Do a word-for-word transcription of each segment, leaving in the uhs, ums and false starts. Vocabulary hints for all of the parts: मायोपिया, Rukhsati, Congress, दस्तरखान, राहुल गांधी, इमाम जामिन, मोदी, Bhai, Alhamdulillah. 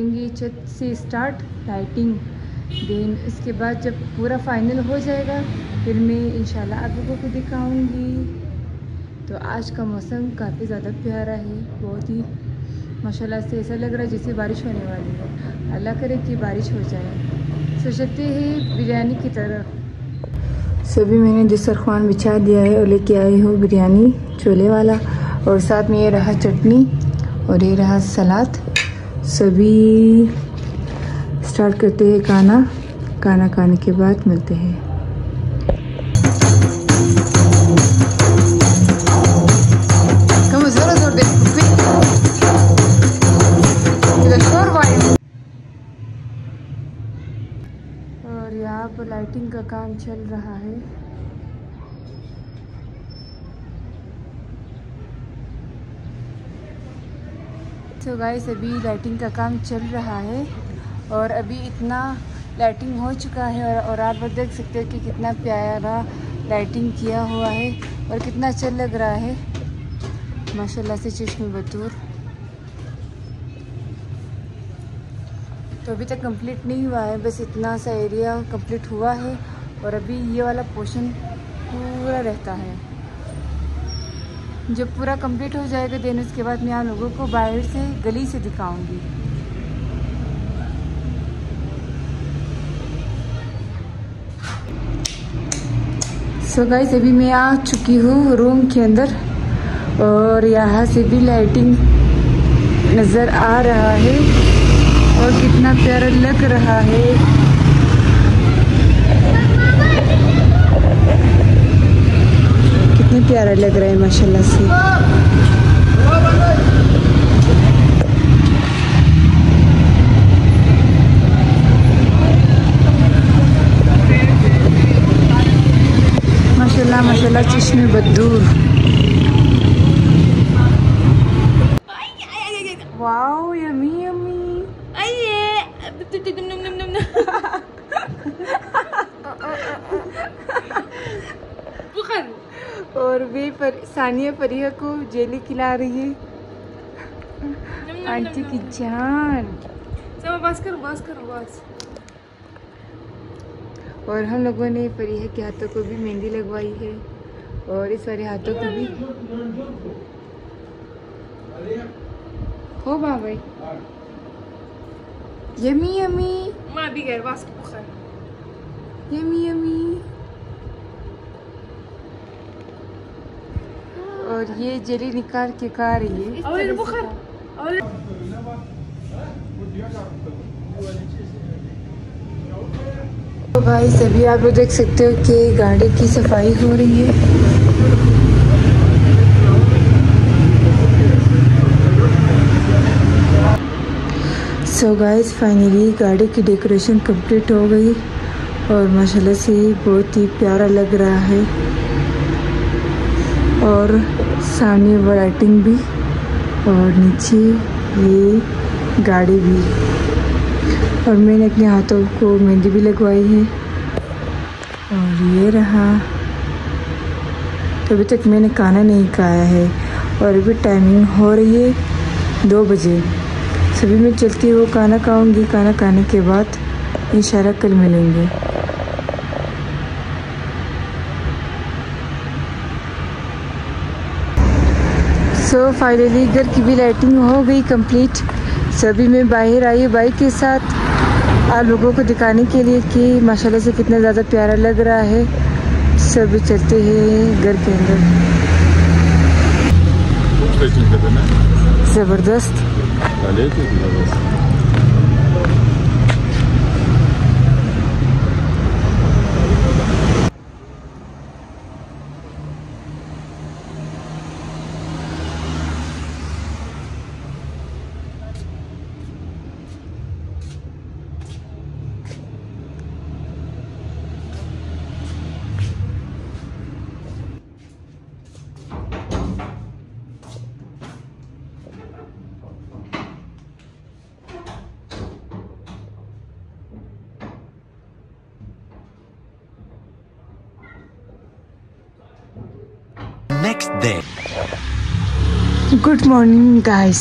करेंगे छत से स्टार्ट लाइटिंग। देन इसके बाद जब पूरा फाइनल हो जाएगा फिर मैं इंशाल्लाह आप लोगों को दिखाऊंगी। तो आज का मौसम काफ़ी ज़्यादा प्यारा है, बहुत ही माशाल्लाह से ऐसा लग रहा है जैसे बारिश होने वाली है। अल्लाह करे कि बारिश हो जाए। सोचते हैं बिरयानी की तरफ। सभी मैंने दस्तरखान बिछा दिया है और लेके आई हूँ बिरयानी छोले वाला, और साथ में ये रहा चटनी और ये रहा सलाद। सभी स्टार्ट करते हैं खाना, खाना खाने के बाद मिलते हैं। और यहाँ पर लाइटिंग का काम चल रहा है। तो गाइस अभी लाइटिंग का काम चल रहा है और अभी इतना लाइटिंग हो चुका है और, और आप देख सकते हैं कि कितना प्यारा लाइटिंग किया हुआ है और कितना अच्छा लग रहा है माशाल्लाह से चश्मे बतूर। तो अभी तक कंप्लीट नहीं हुआ है, बस इतना सा एरिया कंप्लीट हुआ है और अभी ये वाला पोर्शन पूरा रहता है। जब पूरा कंप्लीट हो जाएगा देन उसके बाद मैं आप लोगों को बाहर से गली से दिखाऊंगी। सो गाइस अभी मैं आ चुकी हूँ रूम के अंदर और यहाँ से भी लाइटिंग नज़र आ रहा है और कितना प्यारा लग रहा है। कितना प्यारा लग रहा है माशाल्लाह से। माशाल्लाह माशाल्लाह चश्मे बदूर। Wow yummy yummy. और वे पर सानिया परिया को जेली खिला रही है आंटी की जान। बस करो बस करो बस। और हम लोगों ने परिया के हाथों को भी मेहंदी लगवाई है और इस वाले हाथों को भी। हो भाई यमी यमी यमी यमी। और ये जेली निकाल के खा रही है। तो भाई सभी आप लोग देख सकते हो कि गाड़ी की सफाई हो रही है। सो गाइस फाइनली गाड़ी की डेकोरेशन कंप्लीट हो गई और माशाल्लाह से बहुत ही प्यारा लग रहा है और सामने लाइटिंग भी और नीचे ये गाड़ी भी। और मैंने अपने हाथों को मेहंदी भी लगवाई है और ये रहा। अभी तक मैंने खाना नहीं खाया है और अभी टाइमिंग हो रही है दो बजे। सभी मैं चलती वो खाना खाऊंगी, खाना खाने के बाद इंशाल्लाह कल मिलेंगे। सो फाइनली घर की भी लाइटिंग हो गई कंप्लीट। सभी मैं बाहर आई बाइक के साथ आप लोगों को दिखाने के लिए कि माशाल्लाह से कितना ज़्यादा प्यारा लग रहा है। सभी चलते हैं घर के अंदर। ज़बरदस्त next day. Good morning guys.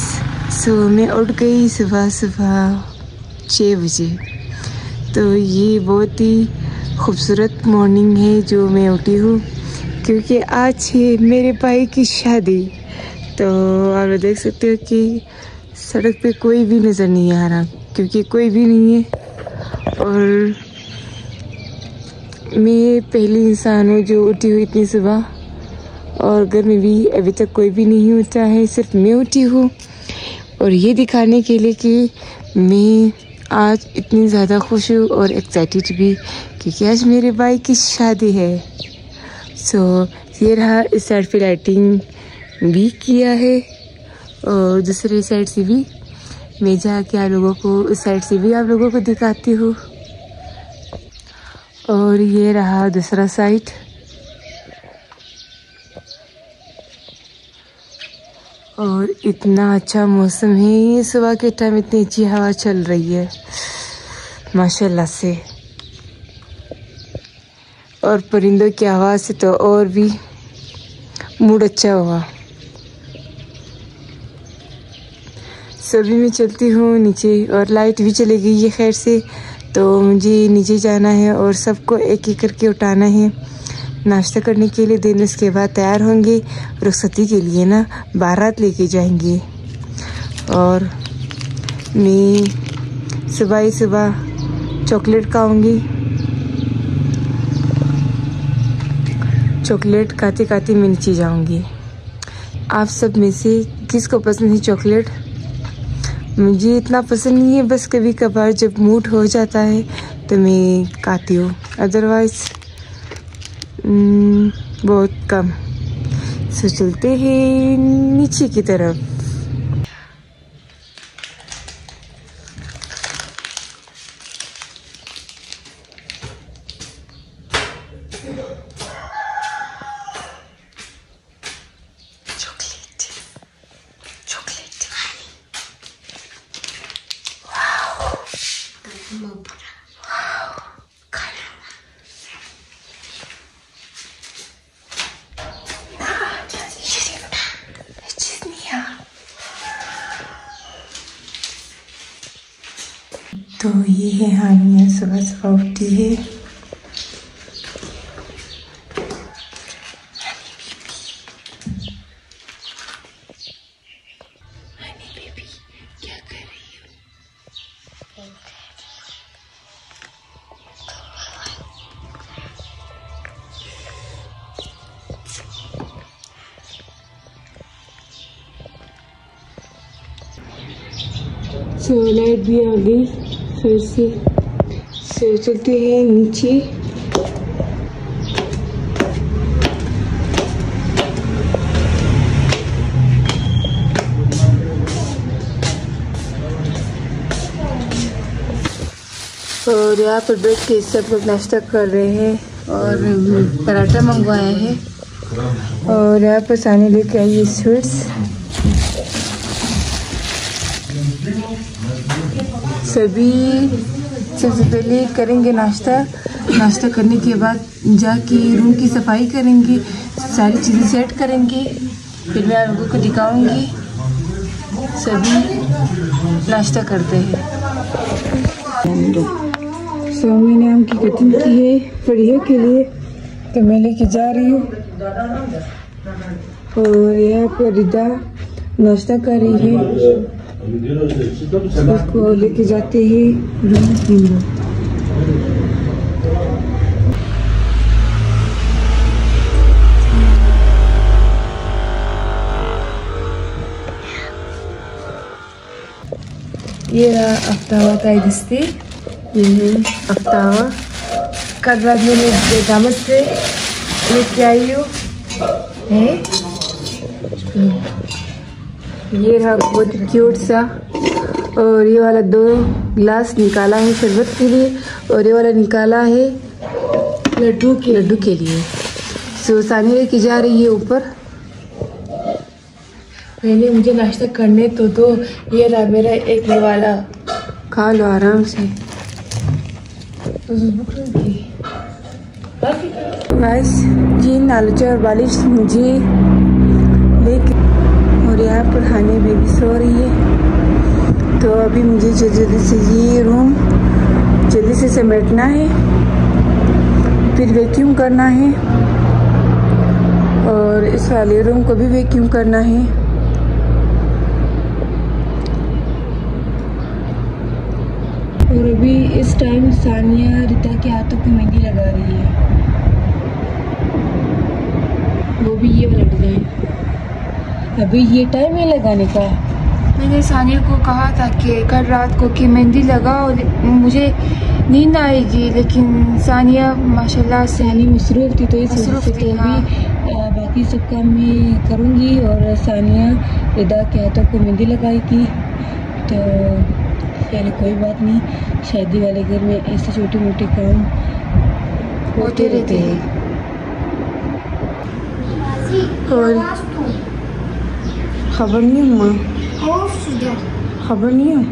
So मैं उठ गई सुबह सुबह। छः बजे। तो ये बहुत ही खूबसूरत मॉर्निंग है जो मैं उठी हूँ, क्योंकि आज है मेरे भाई की शादी। तो आप देख सकते हो कि सड़क पे कोई भी नज़र नहीं आ रहा, क्योंकि कोई भी नहीं है। और मैं पहली इंसान हूँ जो उठी हूँ इतनी सुबह, और घर में भी अभी तक कोई भी नहीं उठा है, सिर्फ मैं उठी हूँ। और ये दिखाने के लिए कि मैं आज इतनी ज़्यादा खुश हूँ और एक्साइटेड भी, क्योंकि आज मेरे भाई की शादी है। सो so, ये रहा, इस साइड पे लाइटिंग भी किया है और दूसरे साइड से भी। मैं जाके आप लोगों को उस साइड से भी आप लोगों को दिखाती हूँ। और ये रहा दूसरा साइड। और इतना अच्छा मौसम है, सुबह के टाइम इतनी अच्छी हवा चल रही है माशाल्लाह से, और परिंदों की आवाज़ से तो और भी मूड अच्छा हुआ। सभी मैं चलती हूँ नीचे, और लाइट भी चली गई है खैर से। तो मुझे नीचे जाना है और सबको एक एक करके उठाना है। नाश्ता करने के लिए दिन उसके बाद तैयार होंगे, रुखसती के लिए ना बारात लेके जाएंगे। और मैं सुबह ही सुबह चॉकलेट खाऊंगी। चॉकलेट खाते खाते मैं नीचे जाऊंगी। आप सब में से किसको पसंद है चॉकलेट? मुझे इतना पसंद नहीं है, बस कभी कभार जब मूड हो जाता है तो मैं खाती हूँ, अदरवाइज़ बहुत कम। सो चलते हैं नीचे की तरफ। Chocolate, chocolate, wow. तो ये है हानिया, सुबह सुबह उठी है। हानी बेबी क्या कर रही हो? सो लाइट भी आ गई फिर से। सो चलते हैं नीचे। और यहाँ पर बैठ के सब लोग नाश्ता कर रहे हैं, और पराठा मंगवाए हैं। और यहाँ पर सानी लेके आई है स्वीट्स। सभी सबसे पहले करेंगे नाश्ता। नाश्ता करने के बाद जाके रूम की सफाई करेंगे, सारी चीज़ें सेट करेंगे, फिर मैं आप लोगों को दिखाऊंगी। सभी नाश्ता करते हैं। सो मैंने आम की कटिंग की है फरिया के लिए, तो मैं लेके जा रही हूँ। और यहाँ पर रिदा नाश्ता कर रही है, उसको लेके जाते ही रूम में। ये रहा अफ्तावा ताई दस्ते, ये अफ्तावा कल रात मैंने बेदामत से लेके आई हूँ। ये रहा बहुत क्यूट सा। और ये वाला दो ग्लास निकाला है शरबत के लिए, और ये वाला निकाला है लड्डू के लड्डू के लिए। सो सानी लेके जा रही है ऊपर। पहले मुझे नाश्ता करने तो दो। ये रहा मेरा एक वाला, खा लो आराम से। बस जी नालचा और बालिश मुझे लेके। यहाँ पर हानी बेबी सो रही है, तो अभी मुझे जल्दी से ये रूम जल्दी से समेटना है, फिर वैक्यूम करना है और इस वाले रूम को भी वैक्यूम करना है। और अभी इस टाइम सानिया रिता के हाथों पे मेहंदी लगा रही है, वो भी ये वाला डिज़ाइन। अभी ये टाइम है लगाने का। मैंने सानिया को कहा था कि कल रात को कि मेहंदी लगाओ, मुझे नींद आएगी, लेकिन सानिया माशाल्लाह सानी मसरूफ़ थी, तो इस मसरूफ़ थी। हाँ। बाकी सब काम मैं करूँगी। और सानिया रिता के हाथों को मेहंदी लगाई थी, तो पहले कोई बात नहीं, शादी वाले घर में ऐसे छोटे मोटे काम होते रहते हैं। और खबर नहीं माँ, खबर नहीं हो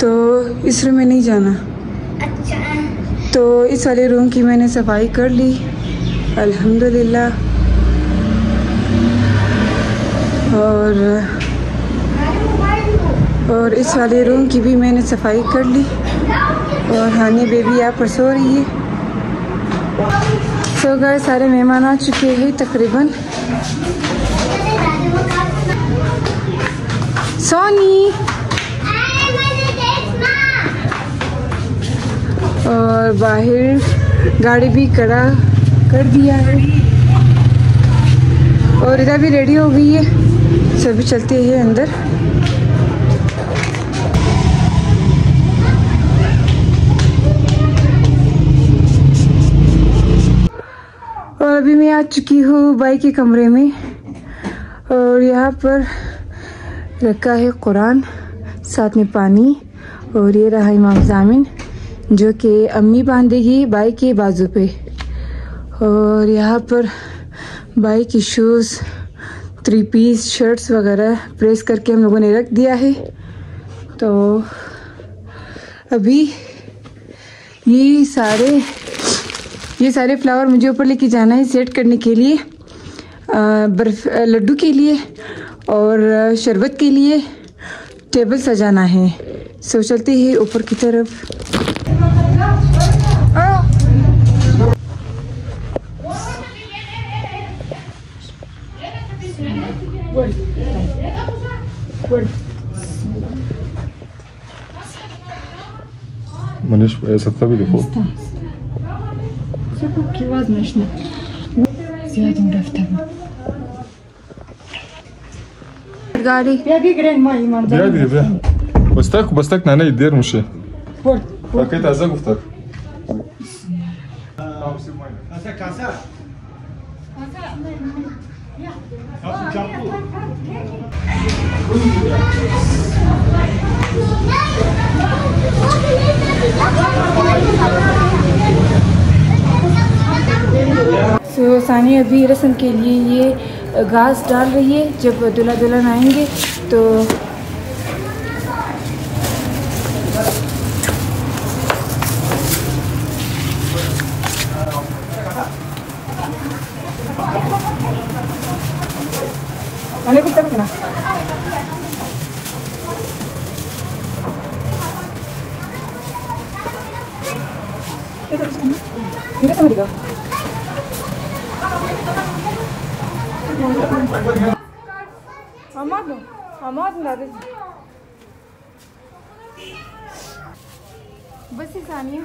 तो इस रूम में नहीं जाना। अच्छा। तो इस वाले रूम की मैंने सफाई कर ली अल्हम्दुलिल्लाह। और और इस वाले रूम की भी मैंने सफाई कर ली। और हानी बेबी यहाँ पर सो रही है। सो गए सारे मेहमान आ चुके हैं तकरीबन। सोनी और बाहर गाड़ी भी खड़ा कर दिया है और इधर भी रेडी हो गई है, सभी चलते हैं अंदर। और अभी मैं आ चुकी हूँ बाई के कमरे में और यहाँ पर रखा है कुरान, साथ में पानी। और ये रहा इमाम जामिन जो कि अम्मी बांधेगी बाई के बाजू पे। और यहाँ पर बाई के शूज़, थ्री पीस, शर्ट्स वगैरह प्रेस करके हम लोगों ने रख दिया है। तो अभी ये सारे ये सारे फ्लावर मुझे ऊपर लेके जाना है सेट करने के लिए, बर्फ लड्डू के लिए और शरबत के लिए टेबल सजाना है। सो चलते हैं ऊपर की तरफ। مانيش سطبي لفوق شوفوا كي وزنه شنو زياده مرتبه الغالي ياكي جرين ماي ماندا يا دي بها بستك بستك انا يدير مشي فوق فكيت ازق وفتك هذا كاسه तो सानी अभी रस्म के लिए ये घास डाल रही है, जब दुल्हा दुल्हन आएंगे तो बस ही Sania.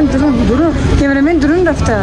Aman durun, durun. Kameramen durun rafta.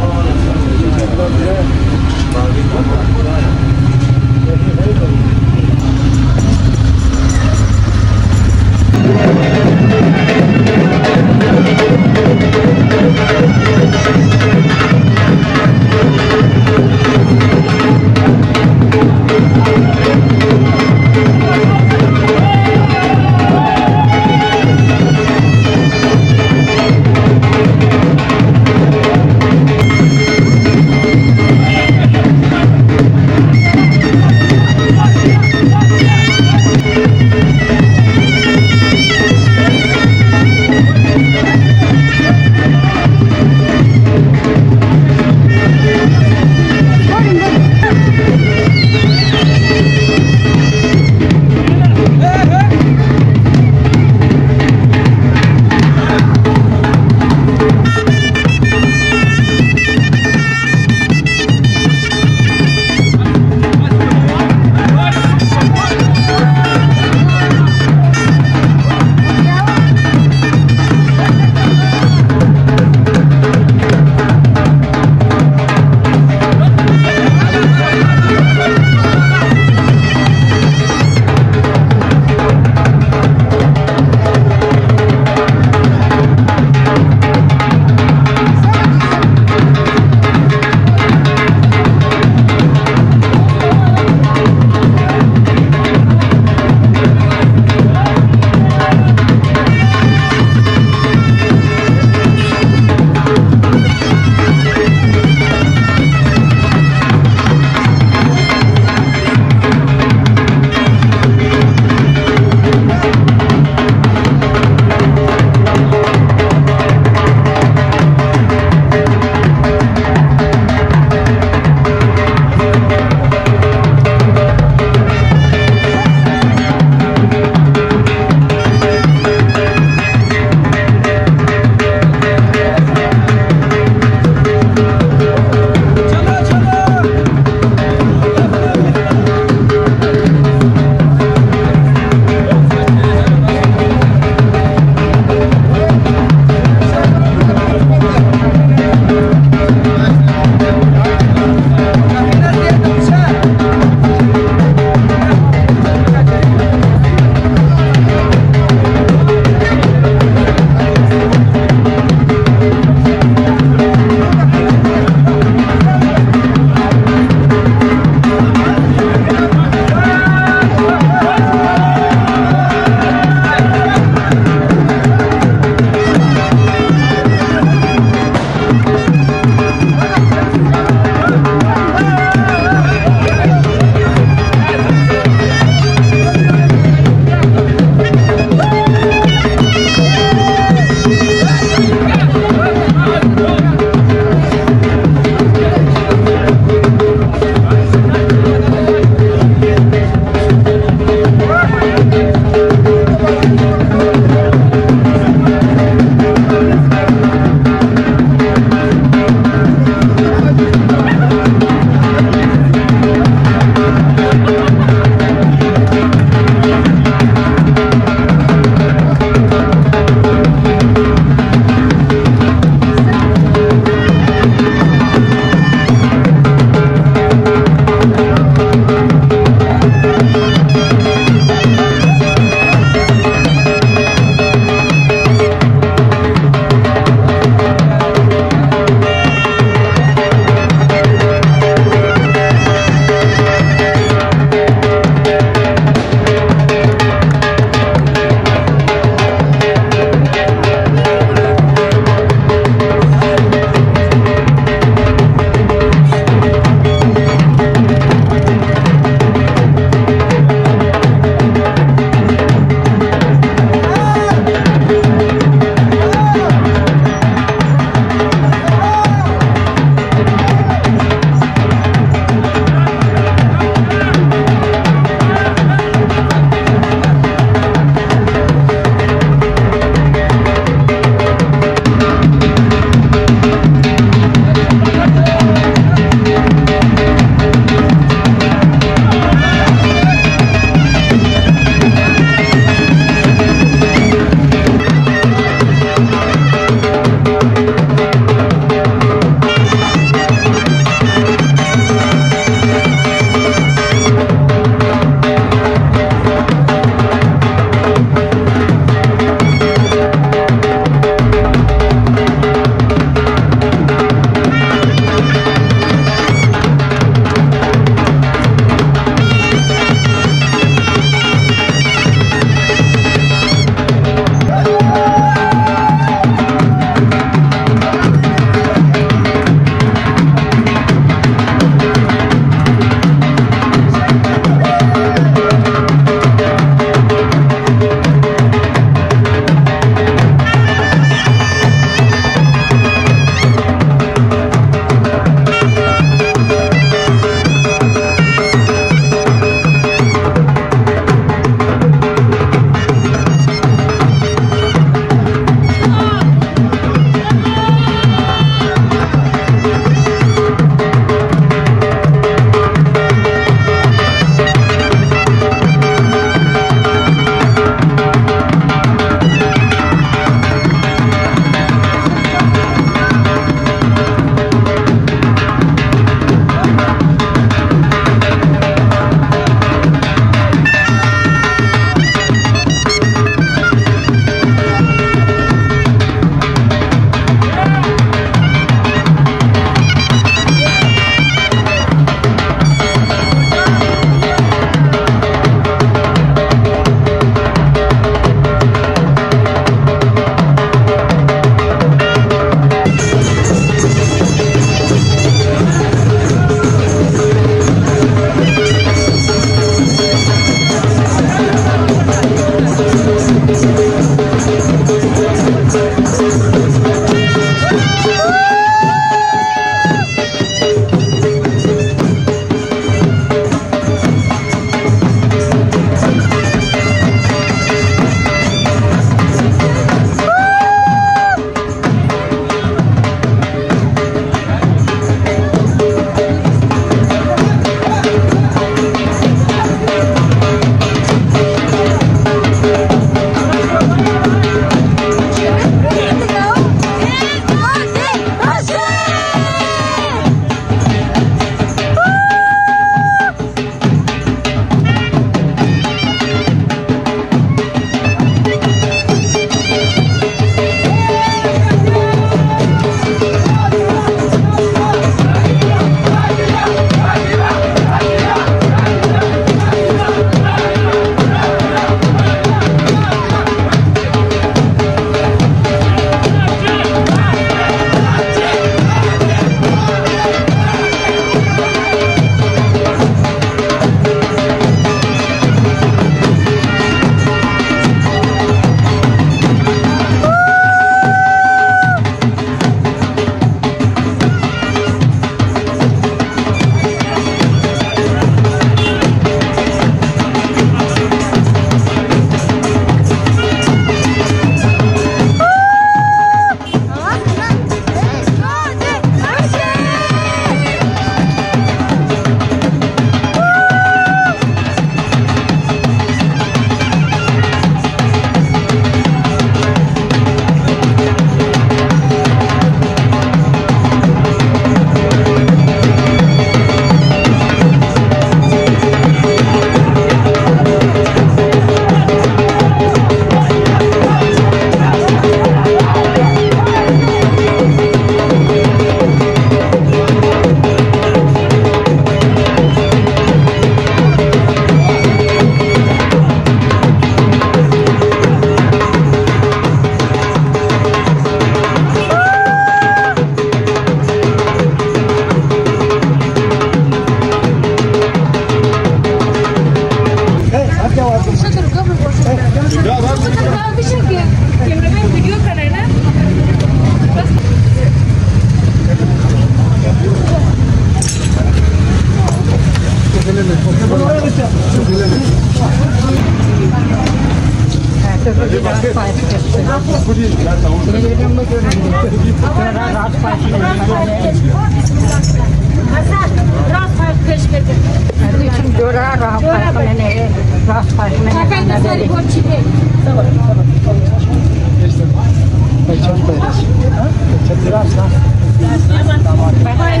पिलाओ के इधर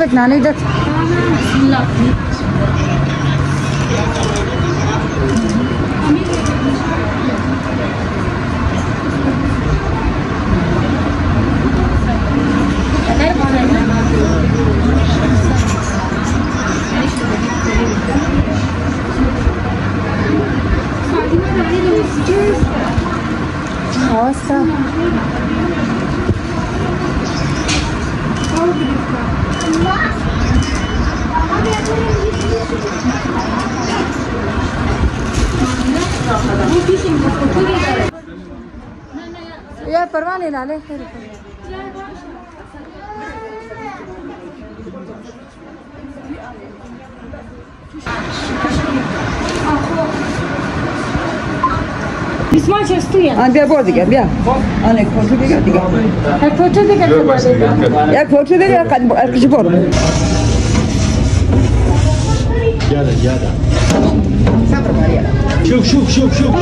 रख नानी इधर नाले फिर इसमें चेस्ट है हां दे बोल दिया भैया अनेक फोटो दिया दिया एक फोटो दिया एक फोटो दिया कुछ बोल ज्यादा ज्यादा सब्र मारिया शुक शुक शुक शुक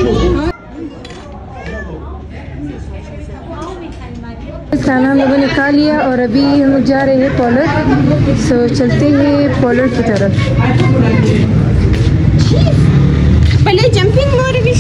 खाना हम लोगों ने खा लिया और अभी हम लोग जा रहे हैं पॉलर। सो चलते हैं पॉलर की तरफ। पहले जंपिंग और भी